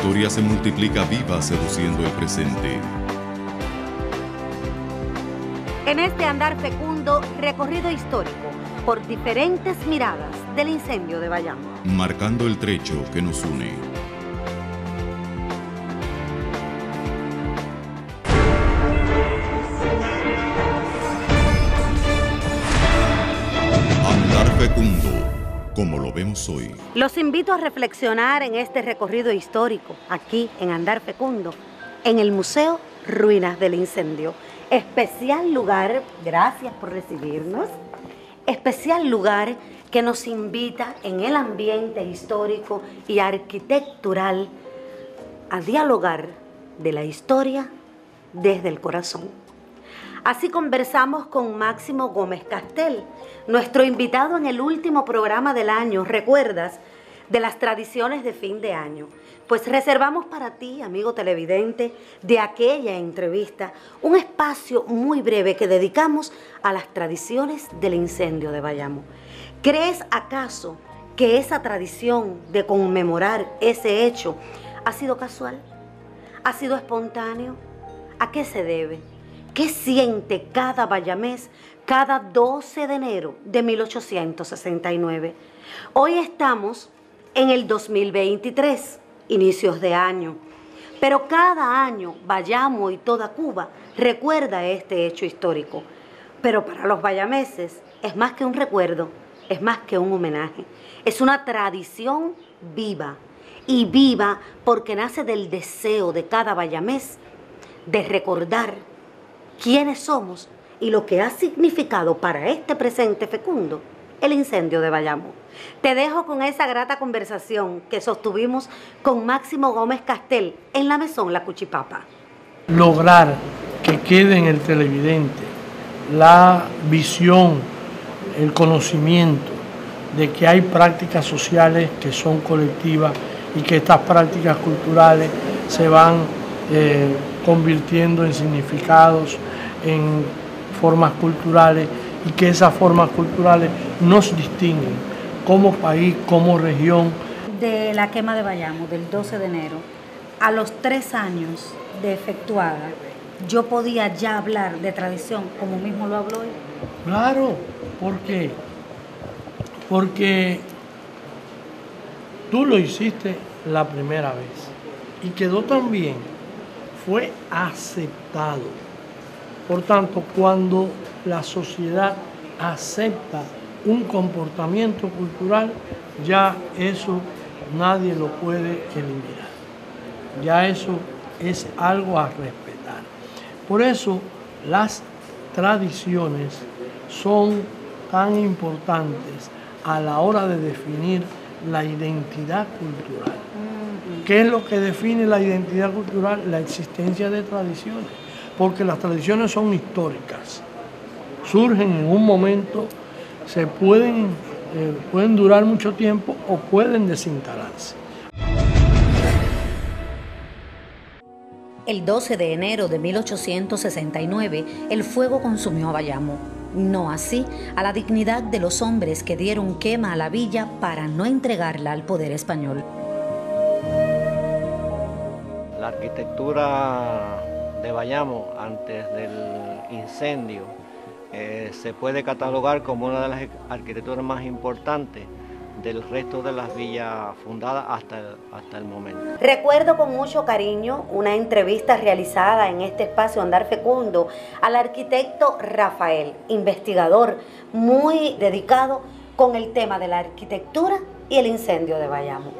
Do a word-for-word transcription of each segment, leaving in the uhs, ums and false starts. historia se multiplica viva seduciendo el presente. En este andar fecundo, recorrido histórico por diferentes miradas del incendio de Bayamo. Marcando el trecho que nos une. Andar fecundo, como lo vemos hoy. Los invito a reflexionar en este recorrido histórico, aquí en Andar Fecundo, en el Museo Ruinas del Incendio. Especial lugar, gracias por recibirnos, especial lugar que nos invita en el ambiente histórico y arquitectural a dialogar de la historia desde el corazón. Así conversamos con Máximo Gómez Castel, nuestro invitado en el último programa del año, ¿recuerdas?, de las tradiciones de fin de año. Pues reservamos para ti, amigo televidente, de aquella entrevista, un espacio muy breve que dedicamos a las tradiciones del incendio de Bayamo. ¿Crees acaso que esa tradición de conmemorar ese hecho ha sido casual? ¿Ha sido espontáneo? ¿A qué se debe? ¿Qué siente cada bayamés cada doce de enero de mil ochocientos sesenta y nueve? Hoy estamos en el dos mil veintitrés, inicios de año, pero cada año Bayamo y toda Cuba recuerda este hecho histórico. Pero para los bayameses es más que un recuerdo, es más que un homenaje, es una tradición viva, y viva porque nace del deseo de cada bayamés de recordar quiénes somos y lo que ha significado para este presente fecundo el incendio de Bayamo. Te dejo con esa grata conversación que sostuvimos con Máximo Gómez Castel en la Mesón La Cuchipapa. Lograr que quede en el televidente la visión, el conocimiento de que hay prácticas sociales que son colectivas y que estas prácticas culturales se van eh, convirtiendo en significados, en formas culturales, y que esas formas culturales nos distinguen como país, como región. De la quema de Bayamo, del doce de enero, a los tres años de efectuada, yo podía ya hablar de tradición, como mismo lo habló él. Claro, ¿por qué? Porque tú lo hiciste la primera vez y quedó tan bien, fue aceptado. Por tanto, cuando la sociedad acepta un comportamiento cultural, ya eso nadie lo puede eliminar. Ya eso es algo a respetar. Por eso las tradiciones son tan importantes a la hora de definir la identidad cultural. ¿Qué es lo que define la identidad cultural? La existencia de tradiciones, porque las tradiciones son históricas. Surgen en un momento, se pueden, eh, pueden durar mucho tiempo o pueden desinstalarse. El doce de enero de mil ochocientos sesenta y nueve, el fuego consumió a Bayamo. No así a la dignidad de los hombres que dieron quema a la villa para no entregarla al poder español. La arquitectura de Bayamo antes del incendio Eh, se puede catalogar como una de las arquitecturas más importantes del resto de las villas fundadas hasta el, hasta el momento. Recuerdo con mucho cariño una entrevista realizada en este espacio Andar Fecundo al arquitecto Rafael, investigador muy dedicado con el tema de la arquitectura y el incendio de Bayamo.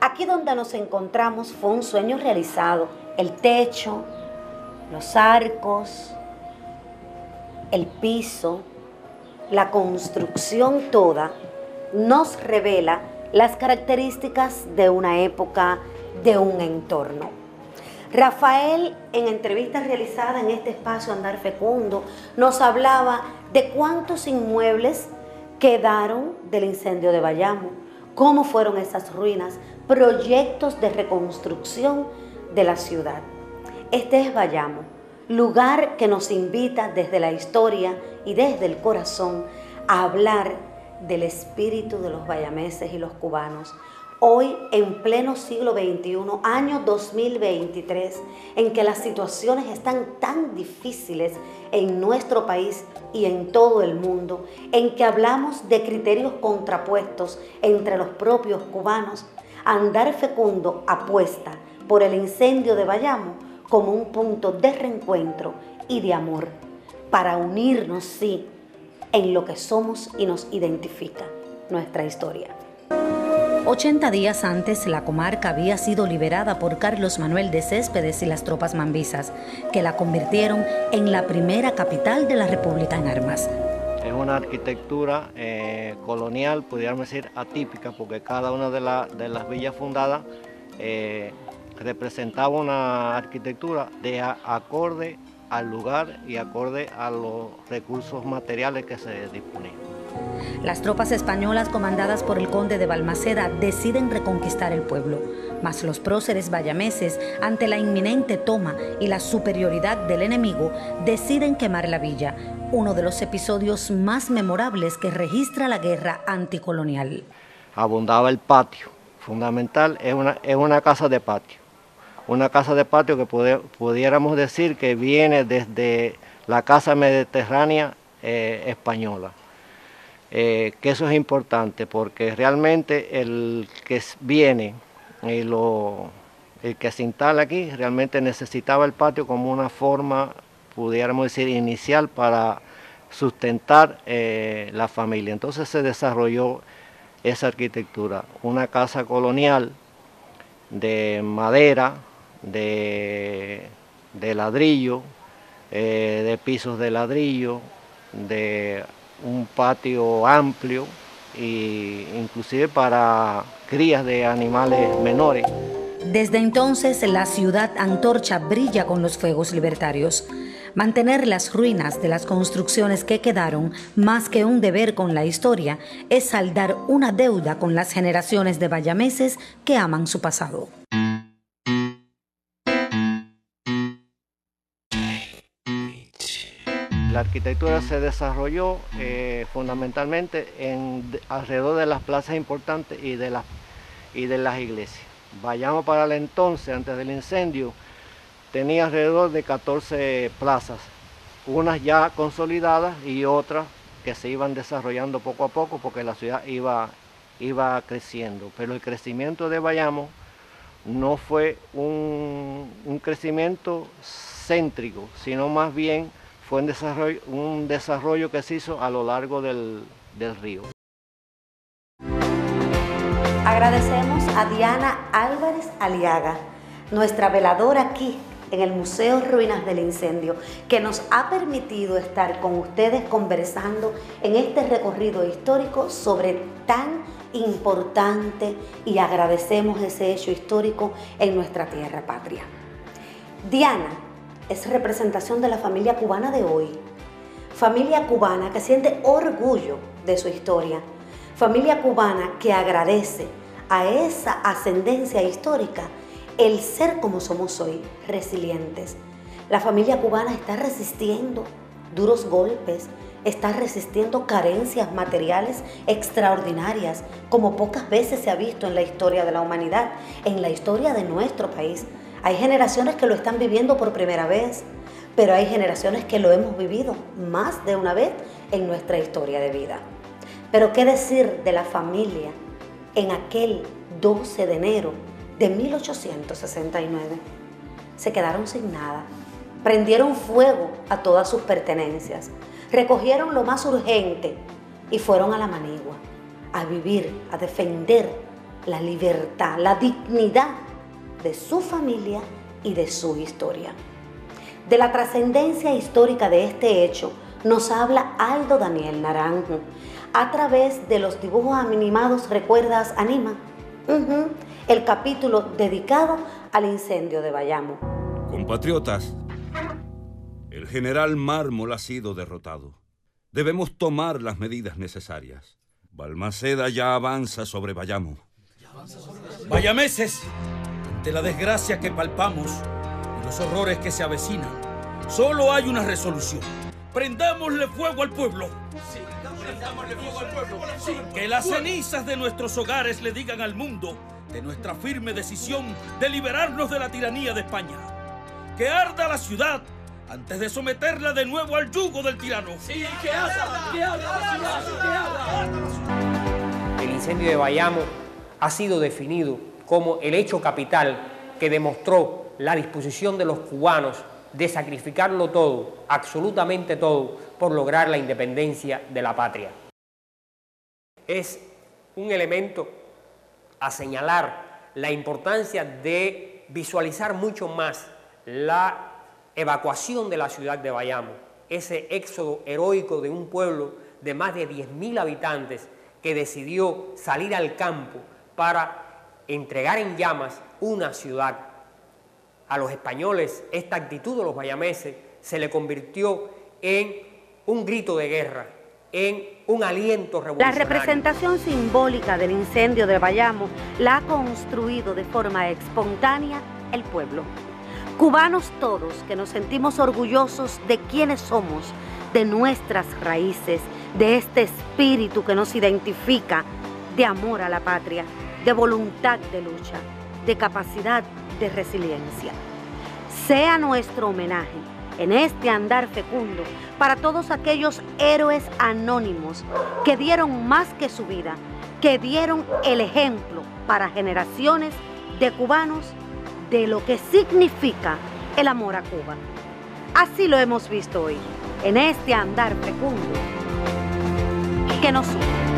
Aquí donde nos encontramos fue un sueño realizado, el techo, los arcos, el piso, la construcción toda, nos revela las características de una época, de un entorno. Rafael, en entrevistas realizadas en este espacio Andar Fecundo, nos hablaba de cuántos inmuebles quedaron del incendio de Bayamo, cómo fueron esas ruinas, proyectos de reconstrucción de la ciudad. Este es Bayamo, lugar que nos invita desde la historia y desde el corazón a hablar del espíritu de los bayameses y los cubanos. hoy en pleno siglo veintiuno, año dos mil veintitrés, en que las situaciones están tan difíciles en nuestro país y en todo el mundo, en que hablamos de criterios contrapuestos entre los propios cubanos, Andar Fecundo apuesta por el incendio de Bayamo como un punto de reencuentro y de amor, para unirnos, sí, en lo que somos y nos identifica, nuestra historia. ochenta días antes, la comarca había sido liberada por Carlos Manuel de Céspedes y las tropas mambisas, que la convirtieron en la primera capital de la República en armas. Es una arquitectura eh, colonial, pudiéramos decir atípica, porque cada una de, la, de las villas fundadas eh, representaba una arquitectura de a, acorde al lugar y acorde a los recursos materiales que se disponían. Las tropas españolas comandadas por el conde de Valmaseda deciden reconquistar el pueblo, mas los próceres bayameses, ante la inminente toma y la superioridad del enemigo, deciden quemar la villa, uno de los episodios más memorables que registra la guerra anticolonial. Abundaba el patio, fundamental, es una, es una casa de patio. Una casa de patio que pudi pudiéramos decir que viene desde la casa mediterránea eh, española. Eh, que eso es importante porque realmente el que viene y lo, el que se instala aquí realmente necesitaba el patio como una forma, pudiéramos decir, inicial para sustentar eh, la familia. Entonces se desarrolló esa arquitectura, una casa colonial de madera, De, de ladrillo, eh, de pisos de ladrillo, de un patio amplio e inclusive para crías de animales menores. Desde entonces la ciudad antorcha brilla con los fuegos libertarios. Mantener las ruinas de las construcciones que quedaron, más que un deber con la historia, es saldar una deuda con las generaciones de bayameses que aman su pasado. La arquitectura se desarrolló eh, fundamentalmente en, alrededor de las plazas importantes y de, la, y de las iglesias. Bayamo para el entonces, antes del incendio, tenía alrededor de catorce plazas, unas ya consolidadas y otras que se iban desarrollando poco a poco porque la ciudad iba, iba creciendo. Pero el crecimiento de Bayamo no fue un, un crecimiento céntrico, sino más bien fue un desarrollo, un desarrollo que se hizo a lo largo del, del río. Agradecemos a Diana Álvarez Aliaga, nuestra veladora aquí en el Museo Ruinas del Incendio, que nos ha permitido estar con ustedes conversando en este recorrido histórico sobre tan importante, y agradecemos ese hecho histórico en nuestra tierra patria. Diana es representación de la familia cubana de hoy, familia cubana que siente orgullo de su historia, familia cubana que agradece a esa ascendencia histórica el ser como somos hoy, resilientes. La familia cubana está resistiendo duros golpes, está resistiendo carencias materiales extraordinarias, como pocas veces se ha visto en la historia de la humanidad, en la historia de nuestro país. Hay generaciones que lo están viviendo por primera vez, pero hay generaciones que lo hemos vivido más de una vez en nuestra historia de vida. Pero qué decir de la familia en aquel doce de enero de mil ochocientos sesenta y nueve. Se quedaron sin nada, prendieron fuego a todas sus pertenencias, recogieron lo más urgente y fueron a la manigua, a vivir, a defender la libertad, la dignidad de su familia y de su historia. De la trascendencia histórica de este hecho nos habla Aldo Daniel Naranjo a través de los dibujos animados ¿Recuerdas, Anima? Uh-huh. El capítulo dedicado al incendio de Bayamo. Compatriotas, el general Mármol ha sido derrotado. Debemos tomar las medidas necesarias. Valmaseda ya avanza sobre Bayamo. ¡Bayameses! De la desgracia que palpamos y los horrores que se avecinan, solo hay una resolución. Prendámosle fuego al pueblo. Sí, Sí, que las cenizas de nuestros hogares le digan al mundo de nuestra firme decisión de liberarnos de la tiranía de España. Que arda la ciudad antes de someterla de nuevo al yugo del tirano. Sí, que arda, que arda la ciudad, que arda. El incendio de Bayamo ha sido definido como el hecho capital que demostró la disposición de los cubanos de sacrificarlo todo, absolutamente todo, por lograr la independencia de la patria. Es un elemento a señalar la importancia de visualizar mucho más la evacuación de la ciudad de Bayamo, ese éxodo heroico de un pueblo de más de diez mil habitantes que decidió salir al campo para entregar en llamas una ciudad. A los españoles esta actitud de los bayameses se le convirtió en un grito de guerra, en un aliento revolucionario. La representación simbólica del incendio de Bayamo la ha construido de forma espontánea el pueblo. Cubanos todos que nos sentimos orgullosos de quienes somos, de nuestras raíces, de este espíritu que nos identifica, de amor a la patria, de voluntad de lucha, de capacidad de resiliencia. Sea nuestro homenaje en este andar fecundo para todos aquellos héroes anónimos que dieron más que su vida, que dieron el ejemplo para generaciones de cubanos de lo que significa el amor a Cuba. Así lo hemos visto hoy, en este andar fecundo que nos une.